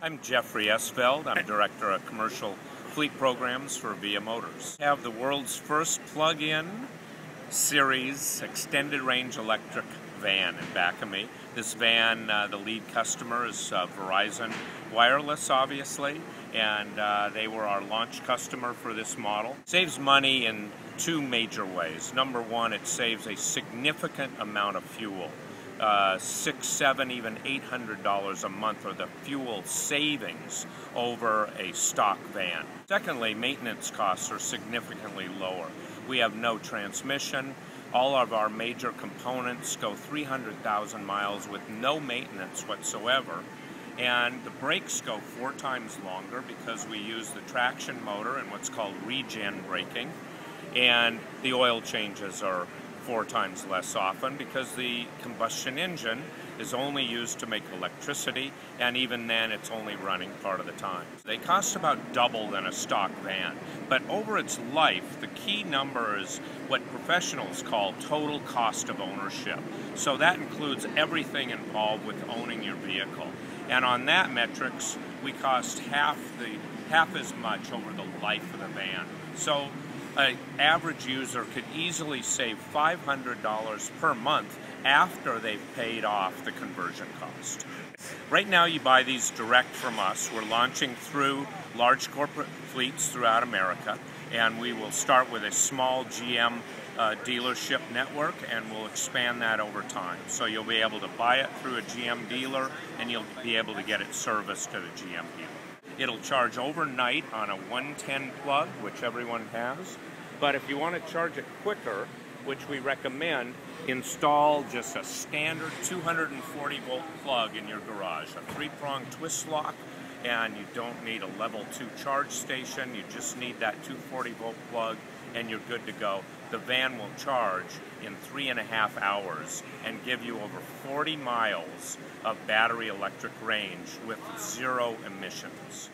I'm Jeffrey Esfeld. I'm Director of Commercial Fleet Programs for Via Motors. We have the world's first plug-in series extended range electric van in back of me. This van, the lead customer is Verizon Wireless, obviously, and they were our launch customer for this model. Saves money in two major ways. Number one, it saves a significant amount of fuel. $600, $700, even $800 a month are the fuel savings over a stock van. Secondly, maintenance costs are significantly lower. We have no transmission. All of our major components go 300,000 miles with no maintenance whatsoever. And the brakes go 4 times longer because we use the traction motor and what's called regen braking. And the oil changes are 4 times less often because the combustion engine is only used to make electricity, and even then it's only running part of the time. They cost about double than a stock van, but over its life the key number is what professionals call total cost of ownership. So that includes everything involved with owning your vehicle. And on that metrics, we cost half as much over the life of the van. So an average user could easily save $500 per month after they've paid off the conversion cost. Right now you buy these direct from us. We're launching through large corporate fleets throughout America, and we will start with a small GM dealership network, and we'll expand that over time. So you'll be able to buy it through a GM dealer, and you'll be able to get it serviced at a GM dealer. It'll charge overnight on a 110 plug, which everyone has. But if you want to charge it quicker, which we recommend, install just a standard 240-volt plug in your garage, a 3-prong twist lock, and you don't need a level 2 charge station. You just need that 240-volt plug, and you're good to go. The van will charge in 3.5 hours and give you over 40 miles of battery electric range with 0 emissions.